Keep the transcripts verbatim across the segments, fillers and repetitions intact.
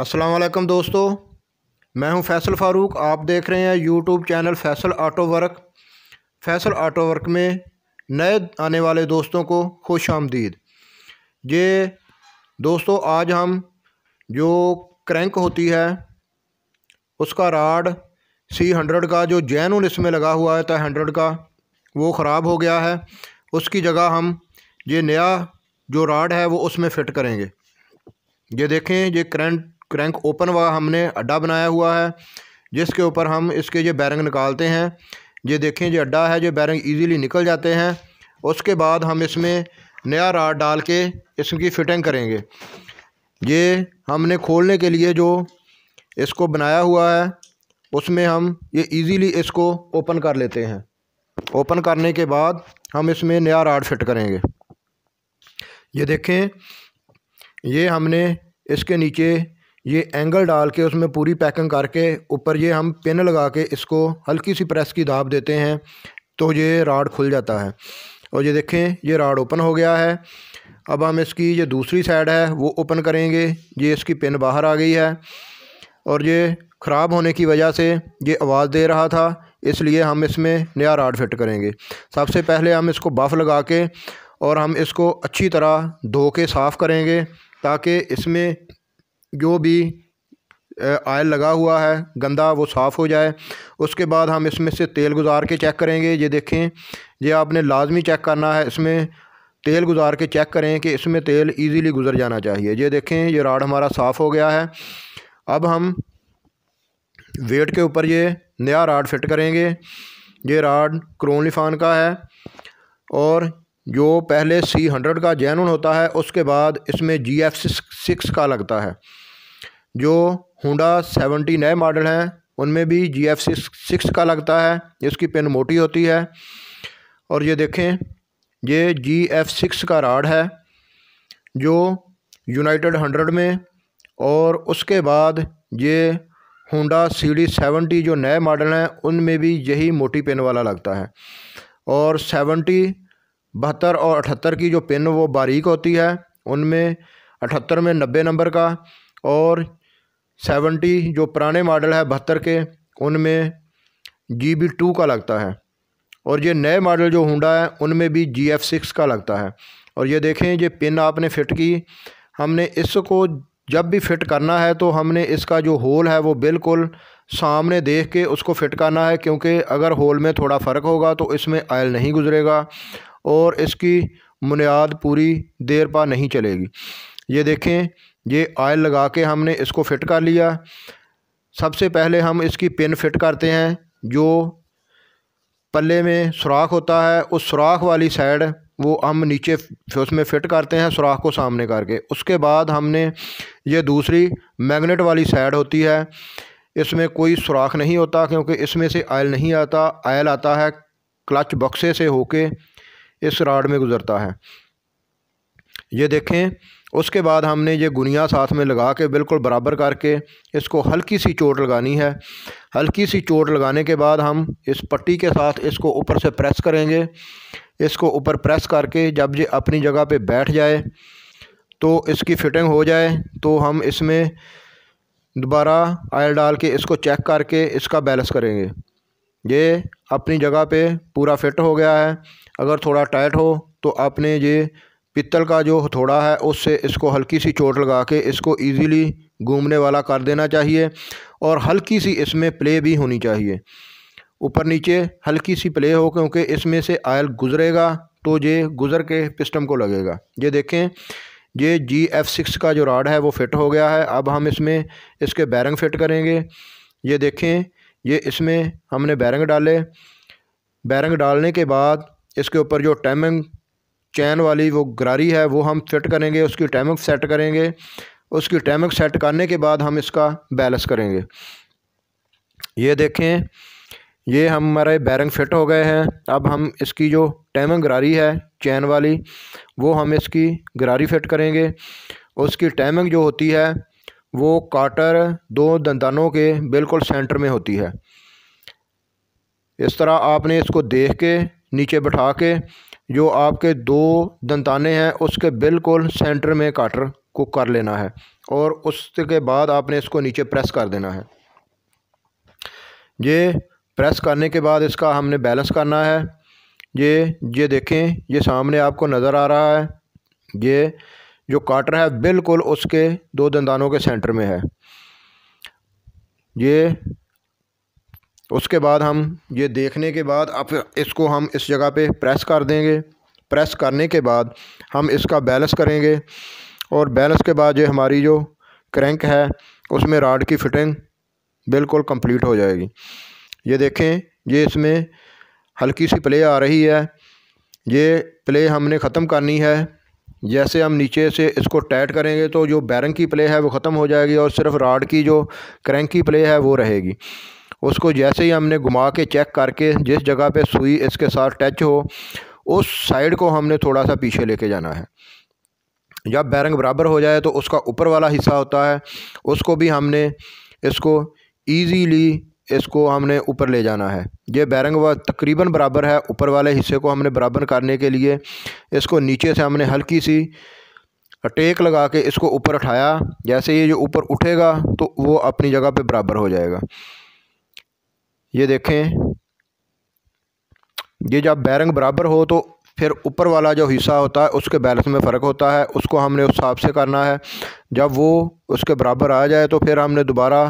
अस्सलाम वालेकुम दोस्तों, मैं हूं फैसल फारूक। आप देख रहे हैं YouTube channel Faisal auto work. Faisal auto work में नए आने वाले दोस्तों को खुश आमदीद। ये दोस्तों आज हम जो क्रैंक होती है उसका राड सी हंड्रेड का जो जैनून इसमें लगा हुआ है था हंड्रेड का, वो ख़राब हो गया है। उसकी जगह हम ये नया जो राड है वो उसमें फ़िट करेंगे। ये देखें, ये क्रैंक क्रैंक ओपन हुआ, हमने अड्डा बनाया हुआ है जिसके ऊपर हम इसके ये बैरिंग निकालते हैं। ये देखें, ये अड्डा है, ये बैरिंग इजीली निकल जाते हैं। उसके बाद हम इसमें नया राड डाल के इसकी फ़िटिंग करेंगे। ये हमने खोलने के लिए जो इसको बनाया हुआ है उसमें हम ये इजीली इसको ओपन कर लेते हैं। ओपन करने के बाद हम इसमें नया राड फिट करेंगे। ये देखें, ये हमने इसके नीचे ये एंगल डाल के उसमें पूरी पैकिंग करके ऊपर ये हम पिन लगा के इसको हल्की सी प्रेस की दाब देते हैं तो ये राड खुल जाता है। और ये देखें, ये राड ओपन हो गया है। अब हम इसकी ये दूसरी साइड है वो ओपन करेंगे। ये इसकी पिन बाहर आ गई है और ये ख़राब होने की वजह से ये आवाज़ दे रहा था, इसलिए हम इसमें नया राड फिट करेंगे। सबसे पहले हम इसको बफ लगा के और हम इसको अच्छी तरह धो के साफ़ करेंगे ताकि इसमें जो भी आयल लगा हुआ है गंदा वो साफ़ हो जाए। उसके बाद हम इसमें से तेल गुजार के चेक करेंगे। ये देखें, ये आपने लाजमी चेक करना है, इसमें तेल गुजार के चेक करें कि इसमें तेल इजीली गुज़र जाना चाहिए। ये देखें, ये राड हमारा साफ़ हो गया है। अब हम वेट के ऊपर ये नया राड फिट करेंगे। ये राड क्रोनिफान का है और जो पहले सी हंड्रेड का जैनून होता है उसके बाद इसमें जी एफ सिक्स का लगता है। जो होंडा सेवनटी नए मॉडल हैं उनमें भी जी एफ सिक्स का लगता है, इसकी पिन मोटी होती है। और ये देखें, ये जी एफ सिक्स का राड है जो यूनाइटेड हंड्रेड में, और उसके बाद ये होंडा सी डी सेवनटी जो नए मॉडल हैं उनमें भी यही मोटी पिन वाला लगता है। और सेवनटी बहत्तर और अठहत्तर की जो पिन वो बारीक होती है, उनमें अठहत्तर में नब्बे नंबर का, और सेवनटी जो पुराने मॉडल है बहत्तर के उनमें जी बी टू का लगता है। और ये नए मॉडल जो होंडा है उनमें भी जी एफ सिक्स का लगता है। और ये देखें, ये पिन आपने फ़िट की, हमने इसको जब भी फ़िट करना है तो हमने इसका जो होल है वो बिल्कुल सामने देख के उसको फ़िट करना है, क्योंकि अगर होल में थोड़ा फ़र्क होगा तो इसमें आयल नहीं गुजरेगा और इसकी बुनियाद पूरी देर पा नहीं चलेगी। ये देखें, ये आयल लगा के हमने इसको फ़िट कर लिया। सबसे पहले हम इसकी पिन फ़िट करते हैं। जो पल्ले में सुराख होता है उस सुराख वाली साइड वो हम नीचे उसमें फ़िट करते हैं, सुराख को सामने करके। उसके बाद हमने ये दूसरी मैग्नेट वाली साइड होती है, इसमें कोई सुराख नहीं होता क्योंकि इसमें से आयल नहीं आता। आयल आता है क्लच बक्से से होके इस राड में गुज़रता है। ये देखें, उसके बाद हमने ये गुनिया साथ में लगा के बिल्कुल बराबर करके इसको हल्की सी चोट लगानी है। हल्की सी चोट लगाने के बाद हम इस पट्टी के साथ इसको ऊपर से प्रेस करेंगे। इसको ऊपर प्रेस करके जब ये अपनी जगह पे बैठ जाए तो इसकी फ़िटिंग हो जाए तो हम इसमें दोबारा आयल डाल के इसको चेक करके इसका बैलेंस करेंगे। ये अपनी जगह पे पूरा फिट हो गया है। अगर थोड़ा टाइट हो तो आपने ये पित्तल का जो हथौड़ा है उससे इसको हल्की सी चोट लगा के इसको इजीली घूमने वाला कर देना चाहिए। और हल्की सी इसमें प्ले भी होनी चाहिए, ऊपर नीचे हल्की सी प्ले हो, क्योंकि इसमें से आयल गुजरेगा तो ये गुजर के पिस्टन को लगेगा। ये देखें, ये जी एफ सिक्स का जो राड है वो फिट हो गया है। अब हम इसमें इसके बैरिंग फिट करेंगे। ये देखें, ये इसमें हमने बैरिंग डाले। बैरिंग डालने के बाद इसके ऊपर जो टाइमिंग चैन वाली वो गरारी है वो हम फिट करेंगे, उसकी टाइमिंग सेट करेंगे। उसकी टाइमिंग सेट करने के बाद हम इसका बैलेंस करेंगे। ये देखें, ये हमारे बैरिंग फिट हो गए हैं। अब हम इसकी जो टाइमिंग गरारी है चैन वाली वो हम इसकी गरारी फिट करेंगे। उसकी टाइमिंग जो होती है वो काटर दो दंदानों के बिल्कुल सेंटर में होती है। इस तरह आपने इसको देख के नीचे बैठा के जो आपके दो दंताने हैं उसके बिल्कुल सेंटर में काटर को कर लेना है और उसके बाद आपने इसको नीचे प्रेस कर देना है। ये प्रेस करने के बाद इसका हमने बैलेंस करना है। ये ये देखें, ये सामने आपको नज़र आ रहा है, ये जो काटर है बिल्कुल उसके दो दंदानों के सेंटर में है। ये उसके बाद हम ये देखने के बाद अब इसको हम इस जगह पे प्रेस कर देंगे। प्रेस करने के बाद हम इसका बैलेंस करेंगे और बैलेंस के बाद ये हमारी जो क्रैंक है उसमें रॉड की फिटिंग बिल्कुल कंप्लीट हो जाएगी। ये देखें, ये इसमें हल्की सी प्ले आ रही है, ये प्ले हमने ख़त्म करनी है। जैसे हम नीचे से इसको टाइट करेंगे तो जो बैरिंग की प्ले है वो ख़त्म हो जाएगी और सिर्फ रॉड की जो क्रैंक की प्ले है वो रहेगी। उसको जैसे ही हमने घुमा के चेक करके जिस जगह पे सुई इसके साथ टच हो उस साइड को हमने थोड़ा सा पीछे लेके जाना है। जब बैरिंग बराबर हो जाए तो उसका ऊपर वाला हिस्सा होता है, उसको भी हमने इसको ईज़ीली इसको हमने ऊपर ले जाना है। ये बैरिंग व तकरीबन बराबर है, ऊपर वाले हिस्से को हमने बराबर करने के लिए इसको नीचे से हमने हल्की सी टेक लगा के इसको ऊपर उठाया। जैसे ये जो ऊपर उठेगा तो वो अपनी जगह पे बराबर हो जाएगा। ये देखें, ये जब बैरिंग बराबर हो तो फिर ऊपर वाला जो हिस्सा होता है उसके बैलेंस में फ़र्क होता है, उसको हमने उस हिसाब से करना है। जब वो उसके बराबर आ जाए तो फिर हमने दोबारा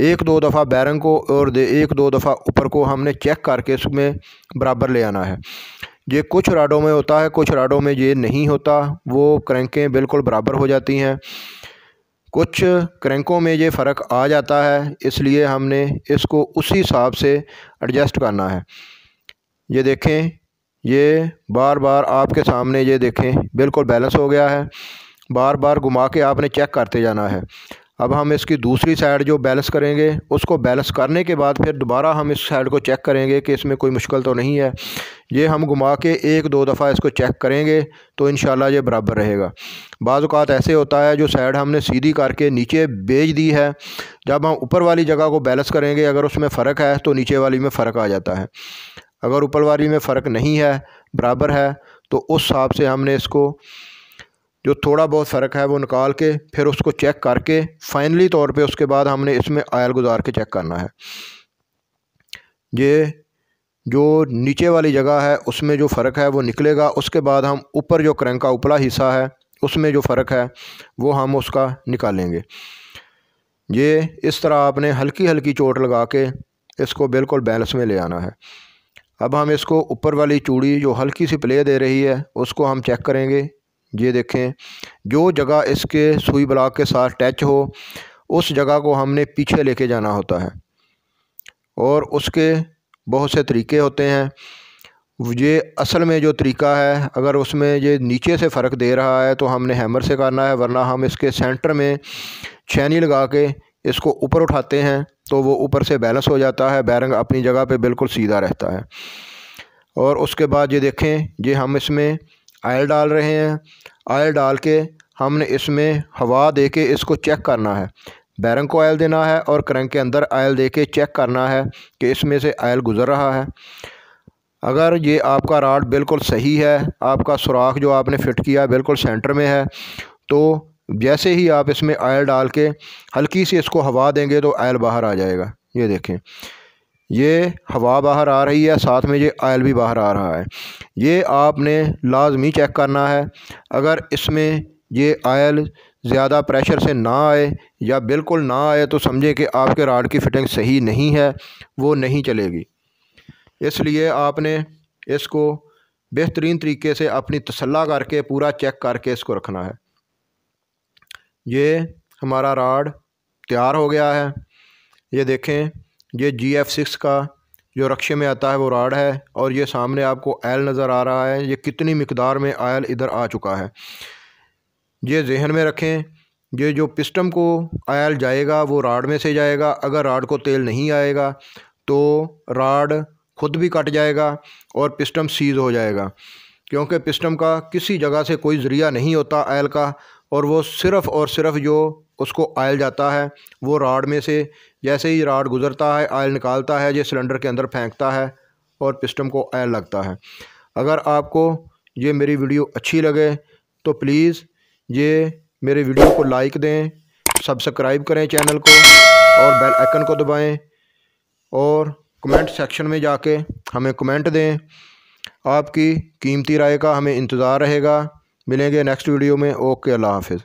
एक दो दफ़ा बैरिंग को और एक दो दफ़ा ऊपर को हमने चेक करके उसमें बराबर ले आना है। ये कुछ राडों में होता है, कुछ राडों में ये नहीं होता, वो क्रैंकें बिल्कुल बराबर हो जाती हैं। कुछ क्रैंकों में ये फ़र्क आ जाता है, इसलिए हमने इसको उसी हिसाब से एडजस्ट करना है। ये देखें, ये बार बार आपके सामने ये देखें बिल्कुल बैलेंस हो गया है। बार बार घुमा के आपने चेक करते जाना है। अब हम इसकी दूसरी साइड जो बैलेंस करेंगे उसको बैलेंस करने के बाद फिर दोबारा हम इस साइड को चेक करेंगे कि इसमें कोई मुश्किल तो नहीं है। ये हम घुमा के एक दो दफ़ा इसको चेक करेंगे तो इंशाल्लाह ये बराबर रहेगा। बाज़ औक़ात ऐसे होता है जो साइड हमने सीधी करके नीचे भेज दी है, जब हम ऊपर वाली जगह को बैलेंस करेंगे अगर उसमें फ़र्क है तो नीचे वाली में फ़र्क आ जाता है। अगर ऊपर वाली में फ़र्क नहीं है, बराबर है, तो उस हिसाब से हमने इसको जो थोड़ा बहुत फ़र्क है वो निकाल के फिर उसको चेक करके फाइनली तौर पे उसके बाद हमने इसमें आयल गुजार के चेक करना है। ये जो नीचे वाली जगह है उसमें जो फ़र्क है वो निकलेगा, उसके बाद हम ऊपर जो क्रैंक का ऊपला हिस्सा है उसमें जो फ़र्क है वो हम उसका निकालेंगे। ये इस तरह आपने हल्की हल्की चोट लगा के इसको बिल्कुल बैलेंस में ले आना है। अब हम इसको ऊपर वाली चूड़ी जो हल्की सी प्ले दे रही है उसको हम चेक करेंगे। ये देखें, जो जगह इसके सुई ब्लॉक के साथ टच हो उस जगह को हमने पीछे लेके जाना होता है और उसके बहुत से तरीके होते हैं। ये असल में जो तरीका है, अगर उसमें ये नीचे से फ़र्क दे रहा है तो हमने हैमर से करना है, वरना हम इसके सेंटर में छैनी लगा के इसको ऊपर उठाते हैं तो वो ऊपर से बैलेंस हो जाता है, बैरिंग अपनी जगह पे बिल्कुल सीधा रहता है। और उसके बाद ये देखें, ये हम इसमें आयल डाल रहे हैं। आयल डाल के हमने इसमें हवा दे के इसको चेक करना है। बैरिंग को आयल देना है और क्रैंक के अंदर आयल दे के चेक करना है कि इसमें से आयल गुज़र रहा है। अगर ये आपका रॉड बिल्कुल सही है, आपका सुराख जो आपने फ़िट किया बिल्कुल सेंटर में है, तो जैसे ही आप इसमें आयल डाल के हल्की सी इसको हवा देंगे तो आयल बाहर आ जाएगा। ये देखें, ये हवा बाहर आ रही है, साथ में ये आयल भी बाहर आ रहा है। ये आपने लाजमी चेक करना है। अगर इसमें ये आयल ज़्यादा प्रेशर से ना आए या बिल्कुल ना आए तो समझे कि आपके रॉड की फिटिंग सही नहीं है, वो नहीं चलेगी। इसलिए आपने इसको बेहतरीन तरीके से अपनी तसल्ला करके पूरा चेक करके इसको रखना है। ये हमारा रॉड तैयार हो गया है। ये देखें, ये जी एफ सिक्स का जो रक्शे में आता है वो रॉड है और ये सामने आपको आयल नज़र आ रहा है। ये कितनी मिकदार में आयल इधर आ चुका है ये जहन में रखें। ये जो पिस्टन को आयल जाएगा वो रॉड में से जाएगा। अगर रॉड को तेल नहीं आएगा तो रॉड खुद भी कट जाएगा और पिस्टन सीज़ हो जाएगा, क्योंकि पिस्टन का किसी जगह से कोई ज़रिया नहीं होता आयल का, और वो सिर्फ़ और सिर्फ जो उसको आयल जाता है वो रॉड में से, जैसे ही रॉड गुज़रता है आयल निकालता है, ये सिलेंडर के अंदर फेंकता है और पिस्टन को आयल लगता है। अगर आपको ये मेरी वीडियो अच्छी लगे तो प्लीज़ ये मेरे वीडियो को लाइक दें, सब्सक्राइब करें चैनल को और बेल आइकन को दबाएं और कमेंट सेक्शन में जाके हमें कमेंट दें। आपकी कीमती राय का हमें इंतज़ार रहेगा। मिलेंगे नेक्स्ट वीडियो में। ओके, अल्लाह हाफ़िज़।